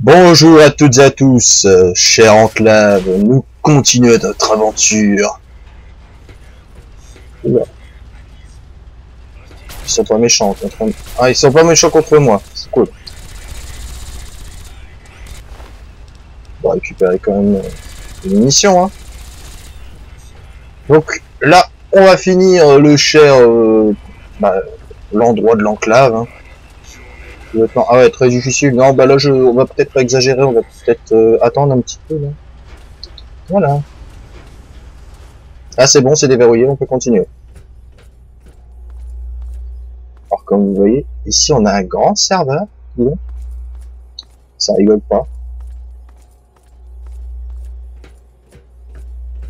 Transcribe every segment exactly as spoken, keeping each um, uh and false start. Bonjour à toutes et à tous, euh, chers enclaves, nous continuons notre aventure. Oula. Ils sont pas méchants contre moi. Ah, ils sont pas méchants contre moi, c'est cool. On va récupérer quand même des munitions, hein. Donc là, on va finir le cher... Euh, bah, l'endroit de l'enclave, hein. Ah ouais, très difficile. Non, bah là, je, on va peut-être pas exagérer, on va peut-être euh, attendre un petit peu. Là. Voilà. Ah, c'est bon, c'est déverrouillé, on peut continuer. Alors, comme vous voyez, ici, on a un grand serveur. Ça rigole pas.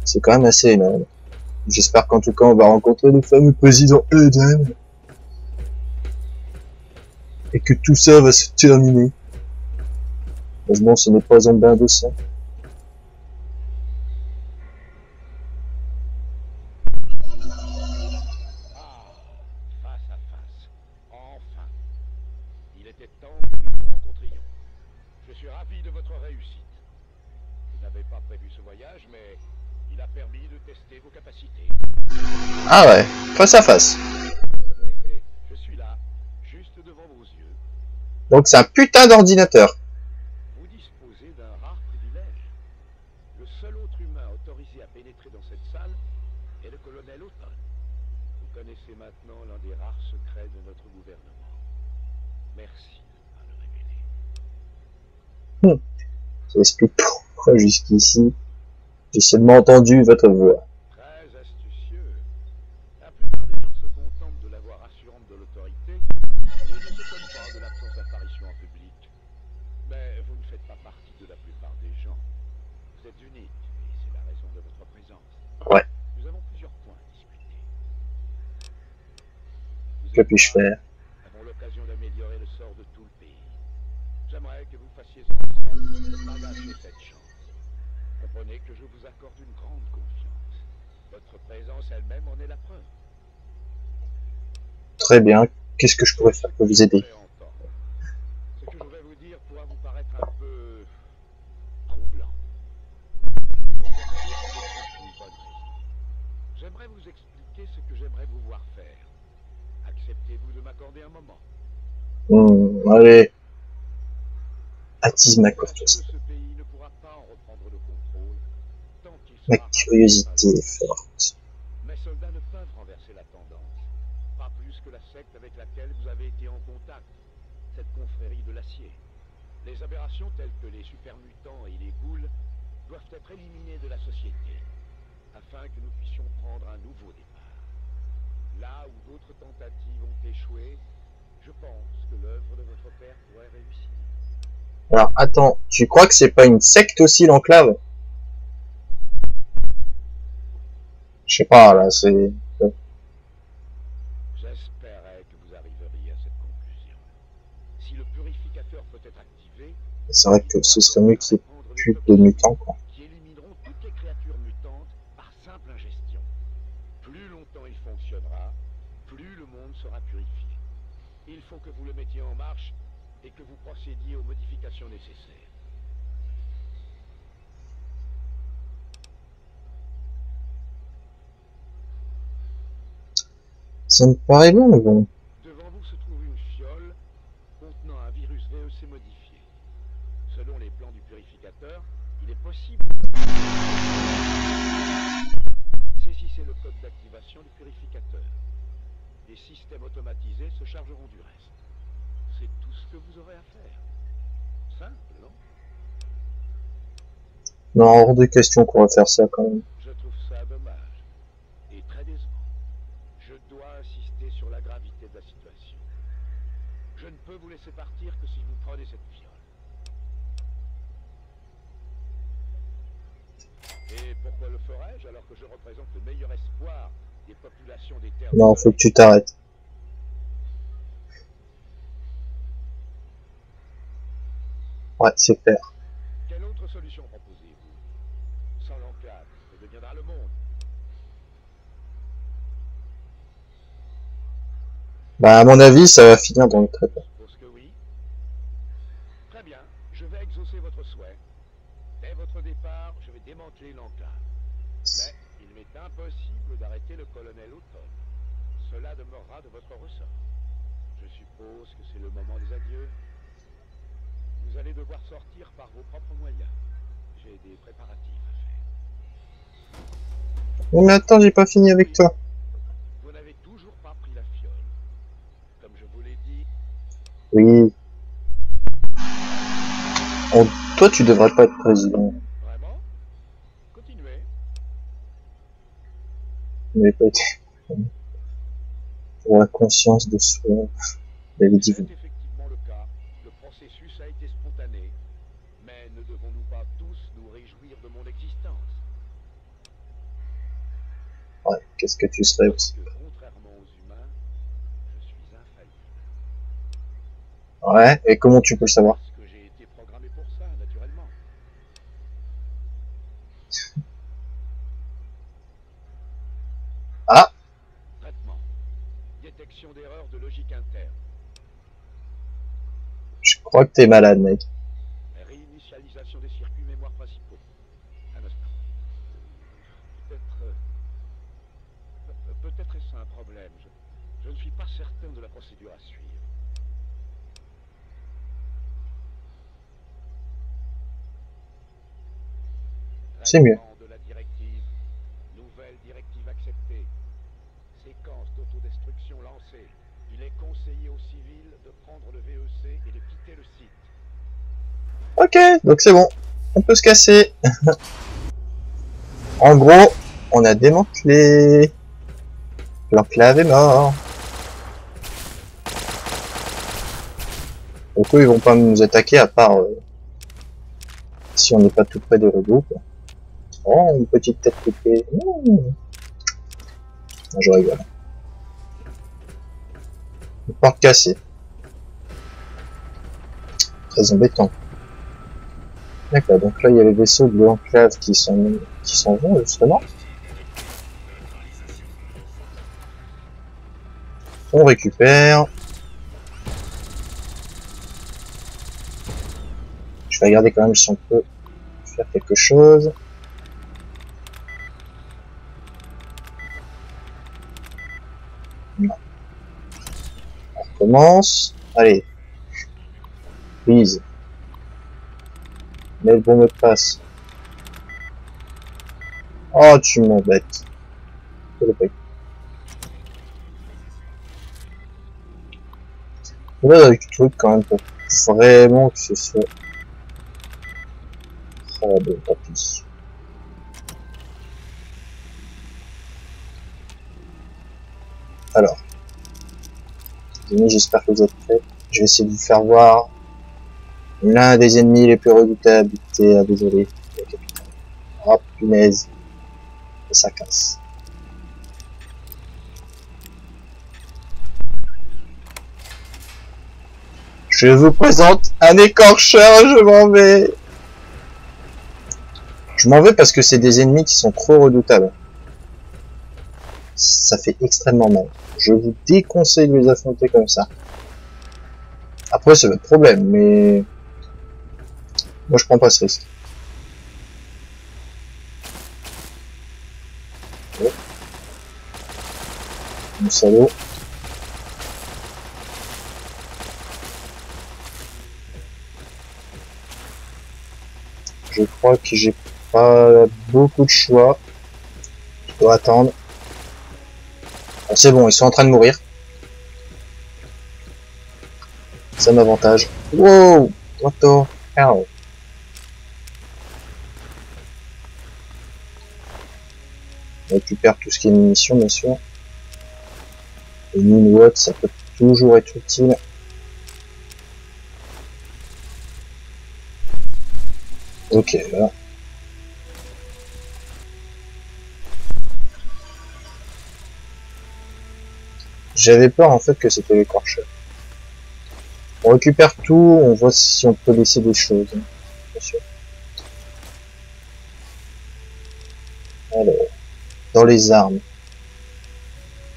C'est quand même assez énorme. J'espère qu'en tout cas, on va rencontrer le fameux président Eden. Et que tout ça va se terminer. Heureusement, ce n'est pas un bain de sang. Ah, face à face, enfin. Il était temps que nous nous rencontrions. Je suis ravi de votre réussite. Je n'avais pas prévu ce voyage, mais il a permis de tester vos capacités. Ah ouais, face à face. Donc c'est un putain d'ordinateur. Vous disposez d'un rare privilège. Le seul autre humain autorisé à pénétrer dans cette salle est le colonel Otan. Vous connaissez maintenant l'un des rares secrets de notre gouvernement. Merci de le révéler. Hmm. Ça explique pourquoi jusqu'ici j'ai seulement entendu votre voix. Que puis-je faire? Nous avons l'occasion d'améliorer le sort de tout le pays. J'aimerais que vous fassiez ensemble le partage de cette chance. Comprenez que je vous accorde une grande confiance. Votre présence elle-même en est la preuve. Très bien. Qu'est-ce que je pourrais faire pour vous aider? Ce que je vais vous dire pourra vous paraître un peu troublant. Mais je vous remercie pour une bonne raison. J'aimerais vous expliquer ce que j'aimerais vous voir faire. Acceptez-vous de m'accorder un moment? Mmh, allez. Attise ma courtoisie. Ma curiosité est forte. Mes soldats ne peuvent renverser la tendance. Pas plus que la secte avec laquelle vous avez été en contact. Cette confrérie de l'acier. Les aberrations telles que les supermutants et les ghouls doivent être éliminées de la société. Afin que nous puissions prendre un nouveau départ. Là où d'autres tentatives ont échoué, je pense que l'œuvre de votre père pourrait réussir. Alors attends, tu crois que c'est pas une secte aussi l'enclave? Je sais pas là, c'est... J'espérais que vous arriveriez à cette conclusion. Si le purificateur peut être activé... C'est vrai que ce serait mieux qu'il n'y ait plus de mutants quoi. Et que vous procédiez aux modifications nécessaires. Ça me paraît bon, mais bon. Devant vous se trouve une fiole contenant un virus V E C modifié. Selon les plans du purificateur, il est possible... Saisissez le code d'activation du purificateur. Les systèmes automatisés se chargeront du reste. C'est tout ce que vous aurez à faire. Simple, non? Non, hors de question qu'on va faire ça quand même. Je trouve ça dommage. Et très décevant. Je dois insister sur la gravité de la situation. Je ne peux vous laisser partir que si vous prenez cette viole. Et pourquoi le ferais-je alors que je représente le meilleur espoir des populations des terres... Non, faut que tu t'arrêtes. Ouais, c'est clair. Quelle autre solution proposez-vous? Sans l'enclave, ça deviendra le monde. Bah à mon avis ça va finir dans le traitement. Très bien, je vais exaucer votre souhait. Dès votre départ, je vais démanteler l'enclave. Mais il m'est impossible d'arrêter le colonel Auton. Cela demeurera de votre ressort. Je suppose que c'est le moment des adieux. Vous allez devoir sortir par vos propres moyens. J'ai des préparatifs à faire. Oh mais attends, j'ai pas fini avec toi. Vous n'avez toujours pas pris la fiole. Comme je vous l'ai dit. Oui. Oh, toi tu devrais pas être président. Vraiment? Continuez. Mais pas été. Pour la conscience de soi. David dit. Ouais, qu'est-ce que tu serais aussi? Contrairement aux humains, je suis infaillible. Ouais, et comment tu peux le savoir? Parce que j'ai été programmé pour ça, naturellement. Ah! Traitement. Détection d'erreur de logique interne. Je crois que t'es malade, mec. Réinitialisation des circuits mémoire principaux. Un instant. Peut-être. Peut-être est-ce un problème. Je, je ne suis pas certain de la procédure à suivre. C'est mieux. De la directive. Nouvelle directive acceptée. Séquence d'autodestruction lancée. Il est conseillé aux civils de prendre le V E C et de quitter le site. Ok, donc c'est bon. On peut se casser. En gros, on a démantelé. L'enclave est mort. Donc eux, ils vont pas nous attaquer à part euh, si on n'est pas tout près des robots. Oh, une petite tête coupée. Mmh. Non, je rigole. Une porte cassée. Très embêtant. D'accord, donc là, il y a les vaisseaux de l'enclave qui sont qui s'en vont justement. On récupère. Je vais regarder quand même si on peut faire quelque chose. Non. On recommence. Allez. Please. Mets le bon mot de passe. Oh, tu m'embêtes. Je le paye. Là, avec le truc quand même pour vraiment que ce soit. Oh, bon, tant pis. Alors. J'espère que vous êtes prêts. Je vais essayer de vous faire voir l'un des ennemis les plus redoutables. Ah, désolé. Oh, punaise. Et ça casse. Je vous présente un écorcheur, je m'en vais. Je m'en vais parce que c'est des ennemis qui sont trop redoutables. Ça fait extrêmement mal. Je vous déconseille de les affronter comme ça. Après, c'est votre problème, mais... moi, je prends pas ce risque. Oh. Mon salaud. Je crois que j'ai pas beaucoup de choix. Je dois attendre. Bon, c'est bon, ils sont en train de mourir. Ça m'avantage. Wow! Toto! Ow! On récupère tout ce qui est munitions, bien sûr. Et mille watts, ça peut toujours être utile. Ok, voilà. J'avais peur en fait que c'était l'écorcheur. On récupère tout, on voit si on peut laisser des choses. Bien sûr. Alors, dans les armes.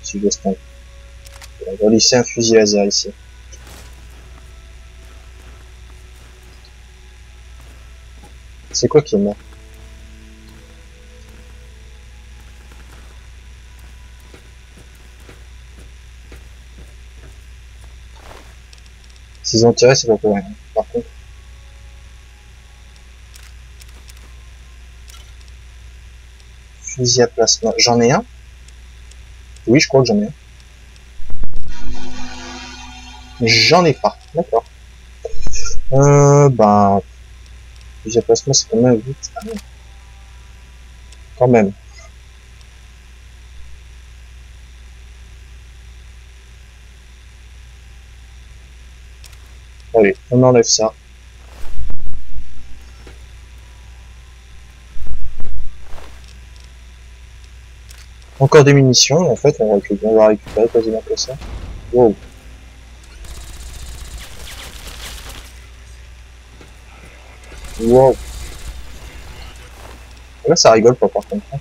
Si je laisse pas. On doit laisser un fusil laser ici. C'est quoi qui est mort? S'ils ont tiré, c'est pas pour rien. Par contre. Fusil à plasma. J'en ai un? Oui, je crois que j'en ai un. J'en ai pas. D'accord. Euh, bah. Fusil à plasma, c'est quand même vite. Ah, quand même. Allez, on enlève ça. Encore des munitions, en fait, on va, on va récupérer quasiment que ça. Wow. Wow. Là, ça rigole pas, par contre. Hein.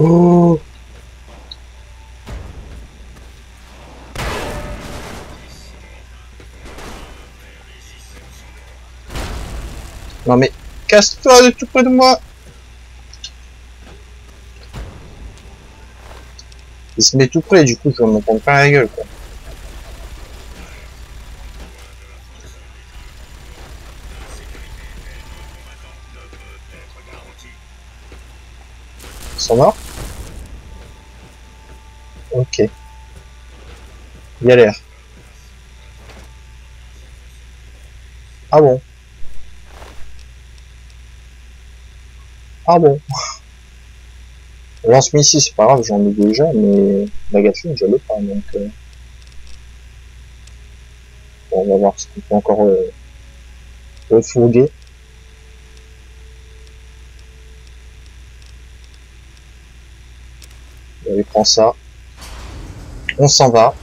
Oh. Non mais casse-toi de tout près de moi. Il se met tout près, du coup je vais m'en prendre plein la gueule quoi. Ils sont morts. Ok. Galère. Ah bon. Ah bon. Lance-missile, c'est pas grave, j'en ai déjà, mais la gatling, je l'ai pas, donc... Euh... Bon, on va voir si on peut encore euh... refourguer. Allez, prends ça. On s'en va.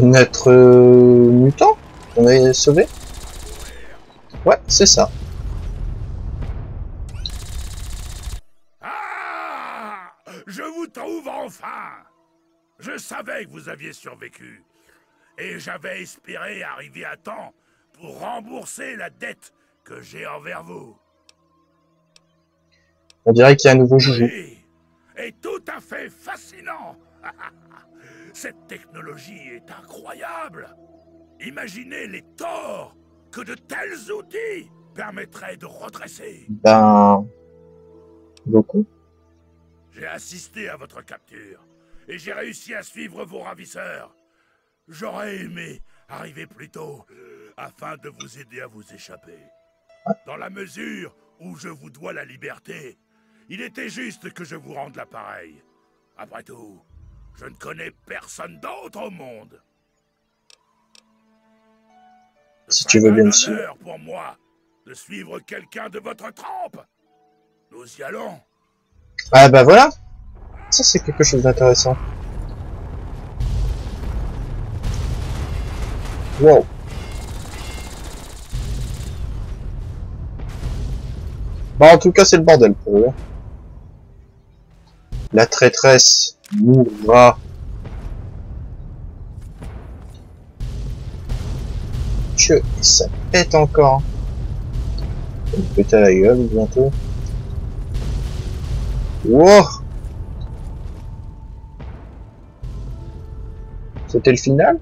Notre euh, mutant qu'on a sauvé. Ouais, c'est ça. Ah, je vous trouve enfin. Je savais que vous aviez survécu. Et j'avais espéré arriver à temps pour rembourser la dette que j'ai envers vous. On dirait qu'il y a un nouveau joujou. Oui, et tout à fait fascinant. Cette technologie est incroyable. Imaginez les torts que de tels outils permettraient de redresser. Ben... beaucoup. J'ai assisté à votre capture et j'ai réussi à suivre vos ravisseurs. J'aurais aimé arriver plus tôt afin de vous aider à vous échapper. Dans la mesure où je vous dois la liberté, il était juste que je vous rende l'appareil. Après tout... je ne connais personne d'autre au monde. Si tu veux bien sûr. C'est un honneur pour moi de suivre quelqu'un de votre trempe. Nous y allons. Ah bah voilà. Ça c'est quelque chose d'intéressant. Wow. Bah en tout cas c'est le bordel pour eux. La traîtresse. Mourra. Dieu, ça pète encore. Il me pète à la gueule bientôt. Wow. C'était le final?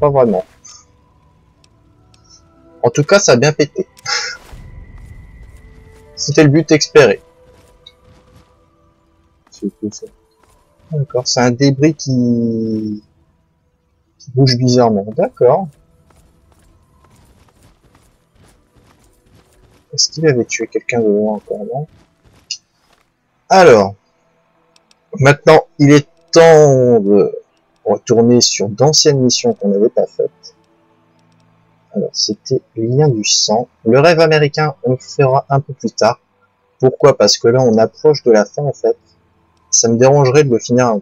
Pas vraiment. En tout cas, ça a bien pété. C'était le but espéré. D'accord, c'est un débris qui... qui bouge bizarrement. D'accord. Est-ce qu'il avait tué quelqu'un de loin encore, non? Alors, maintenant, il est temps de retourner sur d'anciennes missions qu'on n'avait pas faites. Alors, c'était Lien du sang. Le rêve américain, on le fera un peu plus tard. Pourquoi? Parce que là, on approche de la fin, en fait. ça me dérangerait de le finir,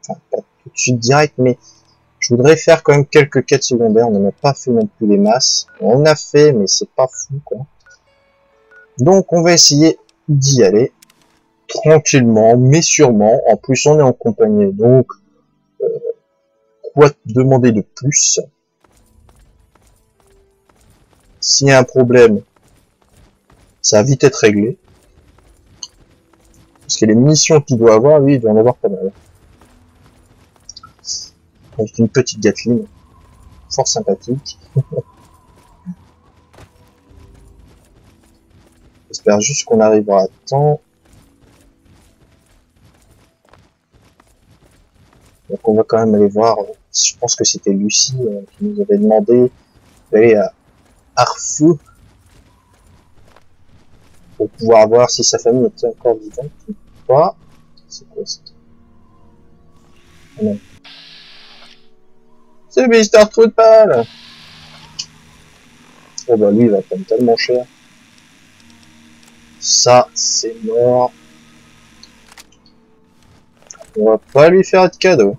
enfin pas tout de suite direct, mais je voudrais faire quand même quelques quêtes secondaires. On n'en a pas fait non plus des masses, on en a fait mais c'est pas fou quoi. Donc on va essayer d'y aller tranquillement mais sûrement, en plus on est en compagnie donc euh, quoi te demander de plus. S'il y a un problème, ça va vite être réglé. Parce que les missions qu'il doit avoir, lui, il doit en avoir pas mal. Avec une petite Gatling, fort sympathique. J'espère juste qu'on arrivera à temps. Donc on va quand même aller voir, je pense que c'était Lucie euh, qui nous avait demandé d'aller à Arefu pour pouvoir voir si sa famille était encore vivante ou pas. C'est quoi ça? Non. C'est mister Trudball. Oh bah lui il va prendre tellement cher. Ça c'est mort. On va pas lui faire de cadeau.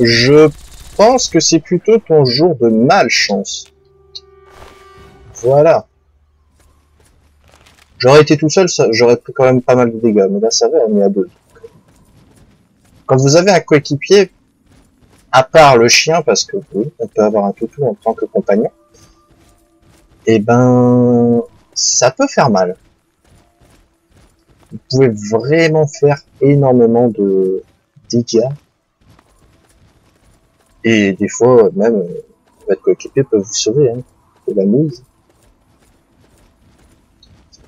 Je pense que c'est plutôt ton jour de malchance. Voilà. J'aurais été tout seul, j'aurais pris quand même pas mal de dégâts, mais là ça va, on est à deux. Quand vous avez un coéquipier, à part le chien, parce que oui, on peut avoir un toutou en tant que compagnon, et ben ça peut faire mal. Vous pouvez vraiment faire énormément de dégâts. Et des fois, même, votre coéquipier peut vous sauver, hein, de la mouise.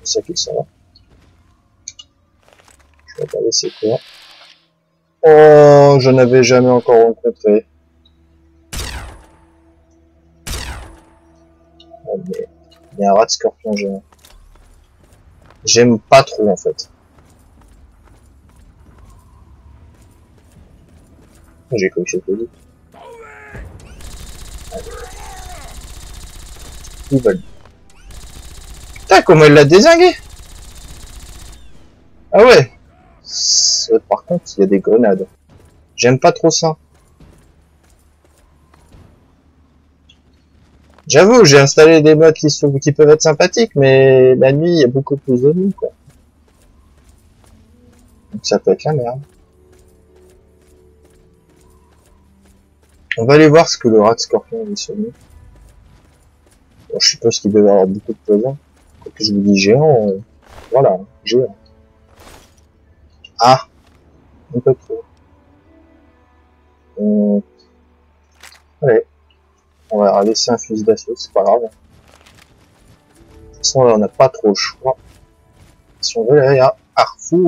C'est pour ça qu'il s'en va. Je vais regarder c'est quoi. Oh, je n'avais jamais encore rencontré. Oh, mais il y a un rat de scorpion géant. J'aime pas trop, en fait. J'ai cru que c'était lui. Putain, comment elle l'a dézingué! Ah ouais! Par contre, il y a des grenades. J'aime pas trop ça. J'avoue, j'ai installé des modes qui, sont, qui peuvent être sympathiques, mais la nuit, il y a beaucoup plus de nuit, quoi. Donc ça peut être la merde. On va aller voir ce que le rat de scorpion a sonné. Bon, je suppose qu'il devait avoir beaucoup de poison. Quand je vous dis géant, euh, voilà, géant. Ah, un peu trop. Hum. Allez, on va laisser un fusil d'assaut, c'est pas grave. De toute façon, là, on n'a pas trop le choix. Si on veut aller à Arefu.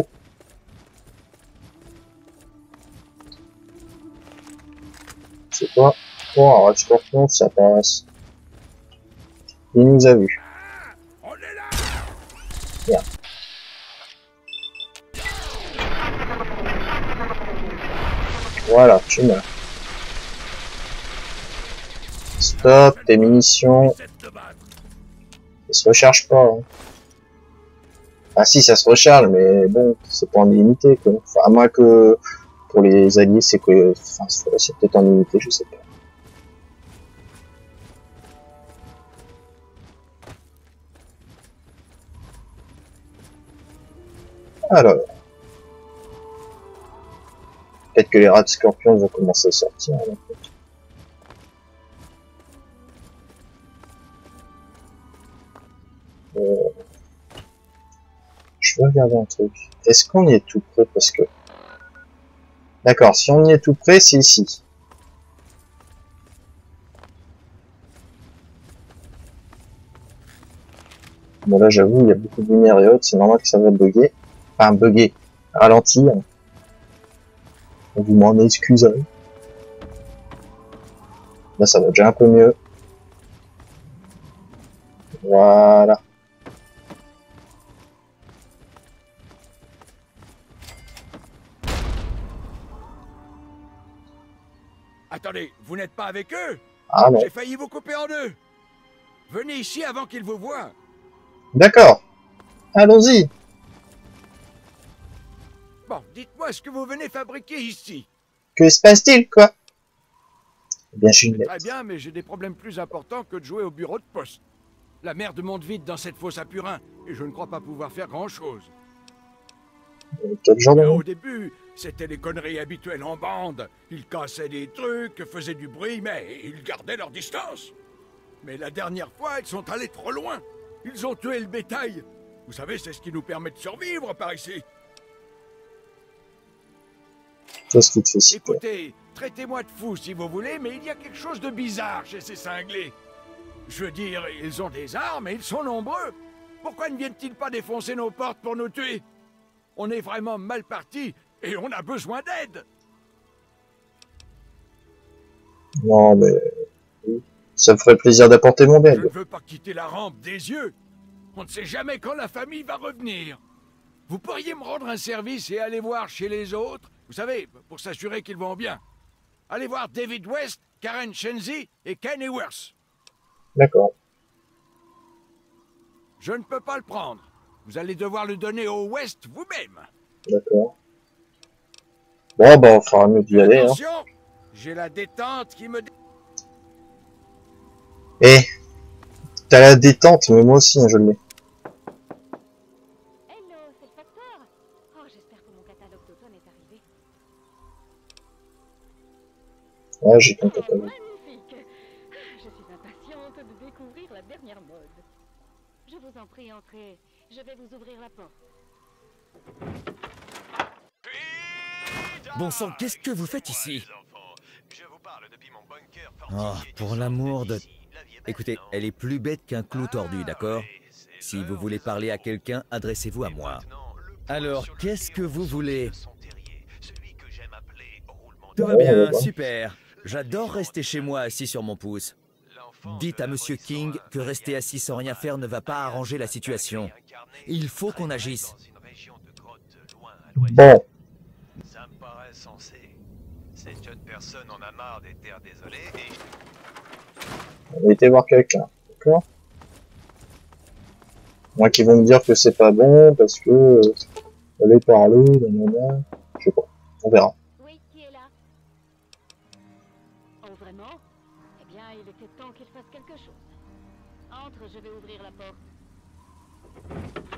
C'est quoi? Oh, un rat de scorpion, ça passe. Il nous a vus. Bien. Voilà, tu meurs. Stop, tes munitions. Ça se recharge pas. Hein. Ah si, ça se recharge, mais bon, c'est pas en illimité, quoi. Enfin, à moins que pour les alliés, c'est que... Enfin, c'est peut-être en illimité, je sais pas. Alors, peut-être que les rats de scorpion vont commencer à sortir. Hein, euh... Je vais regarder un truc. Est-ce qu'on y est tout près? Parce que... D'accord, si on y est tout près, c'est ici. Bon là j'avoue, il y a beaucoup de lumière et autres, c'est normal que ça va bugger. Enfin, bugger, ralentir. Vous m'en excuserez. Là, ça va déjà un peu mieux. Voilà. Attendez, vous n'êtes pas avec eux? Ah non. J'ai failli vous couper en deux. Venez ici avant qu'il vous voie. D'accord. Allons-y. Bon, dites-moi ce que vous venez fabriquer ici. Que se passe-t-il, quoi? Eh bien, je suis une bête. Très bien, mais j'ai des problèmes plus importants que de jouer au bureau de poste. La merde monte vite dans cette fosse à purin, et je ne crois pas pouvoir faire grand-chose. Quel genre de... Au début, c'était les conneries habituelles en bande. Ils cassaient des trucs, faisaient du bruit, mais ils gardaient leur distance. Mais la dernière fois, ils sont allés trop loin. Ils ont tué le bétail. Vous savez, c'est ce qui nous permet de survivre par ici. Qu'est-ce qui te fait si Écoutez, traitez-moi de fou si vous voulez, mais il y a quelque chose de bizarre chez ces cinglés. Je veux dire, ils ont des armes et ils sont nombreux. Pourquoi ne viennent-ils pas défoncer nos portes pour nous tuer? On est vraiment mal partis et on a besoin d'aide. Non, mais... ça me ferait plaisir d'apporter mon aide. Je ne veux pas quitter la rampe des yeux. On ne sait jamais quand la famille va revenir. Vous pourriez me rendre un service et aller voir chez les autres, vous savez, pour s'assurer qu'ils vont bien. Allez voir David West, Karen Shenzi et Kenny Worth. D'accord. Je ne peux pas le prendre. Vous allez devoir le donner au West vous-même. D'accord. Bon, ben, on fera mieux d'y aller. Attention, hein. J'ai la détente qui me... Eh, t'as la détente, mais moi aussi, hein, je l'ai. Hello, c'est le facteur. Oh, j'espère que mon catalogue d'automne est arrivé. Ouais, j'ai ton catalogue. Magnifique. Je suis impatiente de découvrir la dernière mode. Je vous en prie, entrez. Je vais vous ouvrir la porte. Bon sang, qu'est-ce que vous faites ici? Oh, pour l'amour de... Écoutez, elle est plus bête qu'un clou tordu, d'accord? Si vous voulez parler à quelqu'un, adressez-vous à moi. Alors, qu'est-ce que vous voulez? Tout va bien, super. J'adore rester chez moi assis sur mon pouce. Dites à Monsieur King que rester assis sans rien faire ne va pas arranger la situation. Il faut qu'on agisse. Bon. Ça me paraît sensé. Cette jeune personne en a marre des terres désolées et... On va aller voir quelqu'un, d'accord? Moi qui vont me dire que c'est pas bon parce que... Euh, aller parler, nanana... Je sais pas, on verra. Oui, qui est là? Oh, vraiment? Eh bien, il était temps qu'il fasse quelque chose. Entre, je vais ouvrir la porte.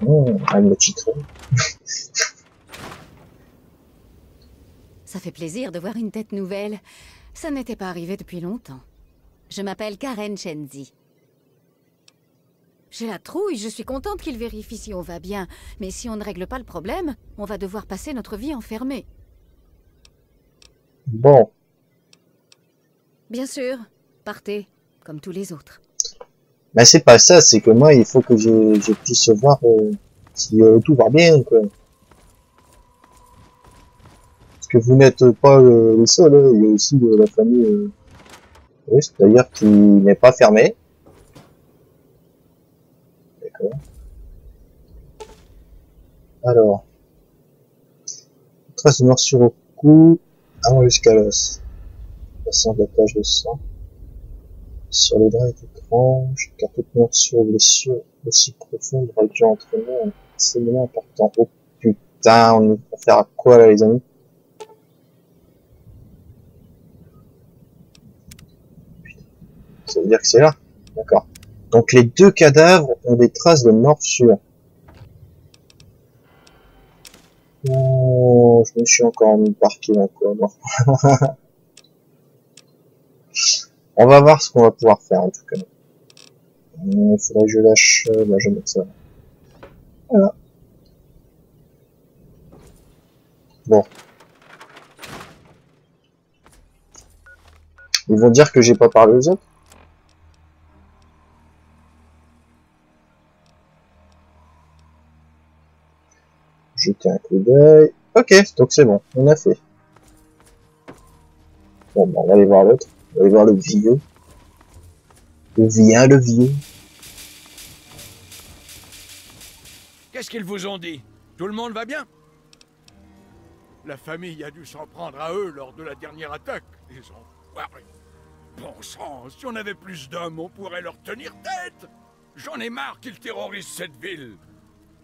Mmh, elle me titrait. Ça fait plaisir de voir une tête nouvelle. Ça n'était pas arrivé depuis longtemps. Je m'appelle Karen Shenzi. J'ai la trouille, je suis contente qu'il vérifie si on va bien. Mais si on ne règle pas le problème, on va devoir passer notre vie enfermée. Bon. Bien sûr, partez, comme tous les autres. Mais c'est pas ça, c'est que moi, il faut que je, je puisse voir euh, si euh, tout va bien, quoi. Que vous n'êtes pas euh, le seul, hein. Il y a aussi euh, la famille euh... oui, c'est-à-dire qui n'est pas fermée. D'accord. Alors. Trace de morsure au cou, avant jusqu'à l'os. Passant de la plage de sang. Sur le bras est étrange, car toute morsure blessure aussi profonde va déjà entraîner un saignement important. Oh putain, on va faire à quoi là les amis? Ça veut dire que c'est là. D'accord. Donc les deux cadavres ont des traces de morsure. Oh, je me suis encore mis parqué encore. On va voir ce qu'on va pouvoir faire en tout cas. Il faudrait que je lâche... Là, je vais mettre ça. Voilà. Bon. Ils vont dire que j'ai pas parlé aux autres. Jeter un coup d'œil. Ok, donc c'est bon, on a fait. Bon, ben on va aller voir l'autre. On va aller voir le vieux. Le vieux, le vieux. Qu'est-ce qu'ils vous ont dit? Tout le monde va bien? La famille a dû s'en prendre à eux lors de la dernière attaque. Ils ont... Bon sang, si on avait plus d'hommes, on pourrait leur tenir tête. J'en ai marre qu'ils terrorisent cette ville.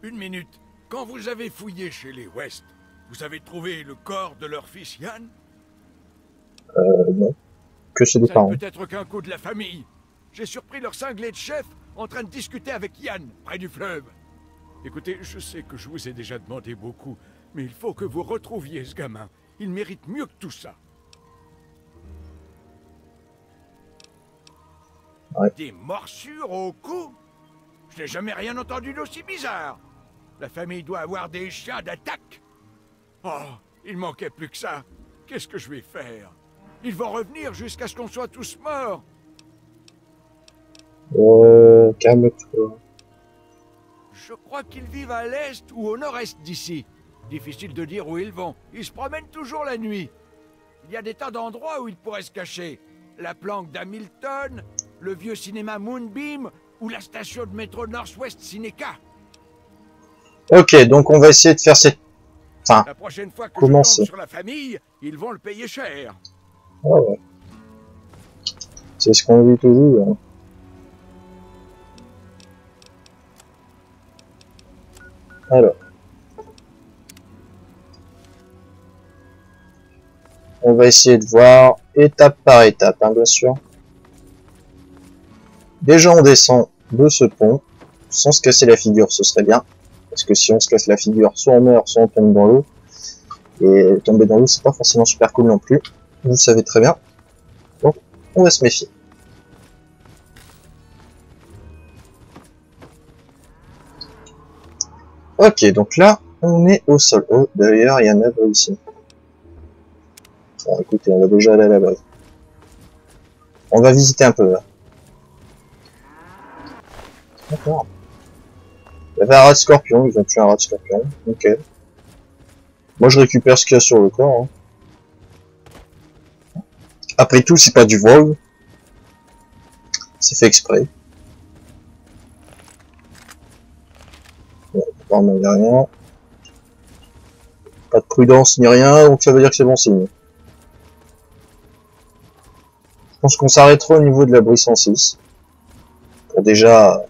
Une minute. Quand vous avez fouillé chez les West, vous avez trouvé le corps de leur fils Yann? Euh, non. Que chez des parents. Peut-être qu'un coup de la famille. J'ai surpris leur cinglé de chef en train de discuter avec Yann, près du fleuve. Écoutez, je sais que je vous ai déjà demandé beaucoup, mais il faut que vous retrouviez ce gamin. Il mérite mieux que tout ça. Ouais. Des morsures au cou? Je n'ai jamais rien entendu d'aussi bizarre. La famille doit avoir des chiens d'attaque. Oh, il manquait plus que ça. Qu'est-ce que je vais faire? Ils vont revenir jusqu'à ce qu'on soit tous morts. Euh, calme-toi. Je crois qu'ils vivent à l'est ou au nord-est d'ici. Difficile de dire où ils vont. Ils se promènent toujours la nuit. Il y a des tas d'endroits où ils pourraient se cacher. La planque d'Hamilton, le vieux cinéma Moonbeam ou la station de métro Northwest Cineca. Ok, donc on va essayer de faire cette... Enfin, la prochaine fois que je tombe sur la famille, ils vont le payer cher. Ah ouais. C'est ce qu'on dit toujours. Hein. Alors. On va essayer de voir étape par étape, hein, bien sûr. Déjà, on descend de ce pont sans se casser la figure, ce serait bien. Parce que si on se casse la figure, soit on meurt, soit on tombe dans l'eau. Et tomber dans l'eau, c'est pas forcément super cool non plus. Vous le savez très bien. Donc, on va se méfier. Ok, donc là, on est au sol. Oh, d'ailleurs, il y en a deux ici. Bon, écoutez, on va déjà aller à la base. On va visiter un peu là. D'accord. Il y avait un rat de scorpion, ils ont tué un rat de scorpion, ok. Moi je récupère ce qu'il y a sur le corps. Hein. Après tout, c'est pas du vol. C'est fait exprès. Bon, apparemment il n'y a rien. Pas de prudence ni rien, donc ça veut dire que c'est bon signe. Je pense qu'on s'arrêtera au niveau de l'abri cent six. Pour déjà...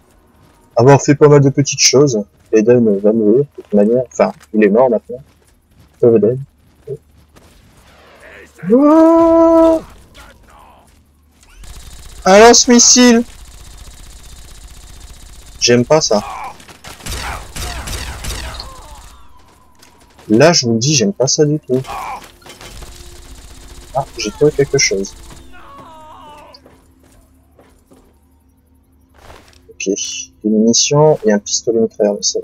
avoir fait pas mal de petites choses. Eden va mourir, de toute manière. Enfin, il est mort maintenant. Sauve Eden. Oh, un lance-missile. J'aime pas ça. Là, je vous dis, j'aime pas ça du tout. Ah, j'ai trouvé quelque chose. Ok. Des munitions et un pistolet nucléaire, mais ça,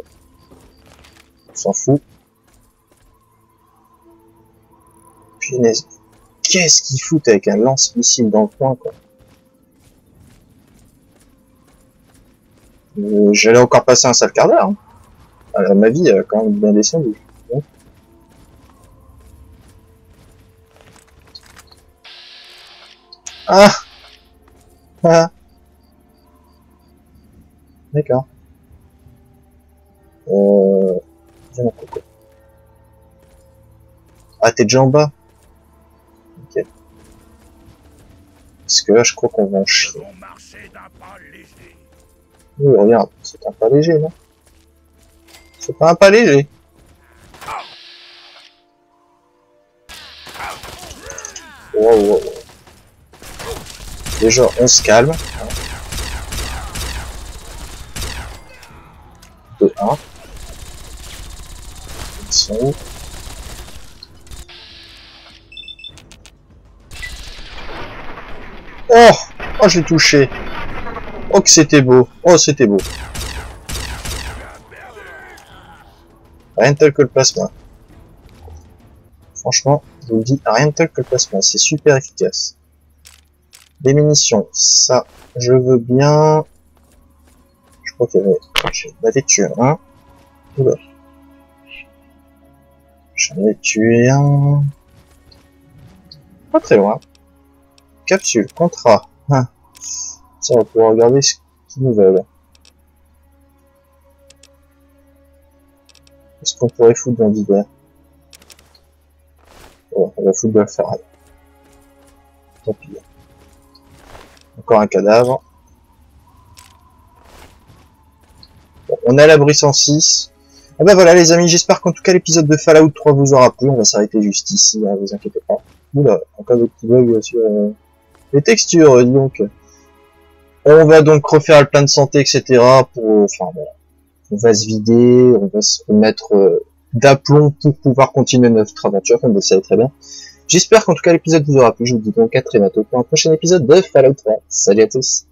on s'en fout. Punaise, qu'est-ce qu'il fout avec un lance-missile dans le coin, quoi. Euh, J'allais encore passer un sale quart d'heure. Hein. Alors ma vie a quand même bien descendu. Hein. Ah, ah. D'accord. Euh... Ah, t'es déjà en bas. Ok. Parce que là, je crois qu'on va en chier. Oui, regarde, c'est un pas léger, non? C'est pas un pas léger. Wow, wow, wow. Déjà, on se calme. un. Ils sont où? Oh! Oh, je l'ai touché! Oh, que c'était beau! Oh, c'était beau! Rien de tel que le plasma. Franchement, je vous le dis, rien de tel que le plasma. C'est super efficace. Des munitions, ça, je veux bien... Je crois qu'il y avait... J'en avais tué un. Oula. J'en ai tué un. Pas très loin. Capsule, contrat. Ah. Ça, on va pouvoir regarder ce qu'ils nous veulent. Est-ce qu'on pourrait foutre dans l'hiver? Oh, on va foutre dans la ferraille. Tant pis. Encore un cadavre. Bon, on a l'abri cent six. Et ben voilà les amis, j'espère qu'en tout cas l'épisode de Fallout trois vous aura plu. On va s'arrêter juste ici, ne hein, vous inquiétez pas. Oula, encore des petits bugs sur euh, les textures, euh, donc. On va donc refaire le plan de santé, et cetera. Pour, enfin voilà. On va se vider, on va se remettre euh, d'aplomb pour pouvoir continuer notre aventure, comme vous le savez très bien. J'espère qu'en tout cas l'épisode vous aura plu. Je vous dis donc à très bientôt pour un prochain épisode de Fallout trois. Salut à tous!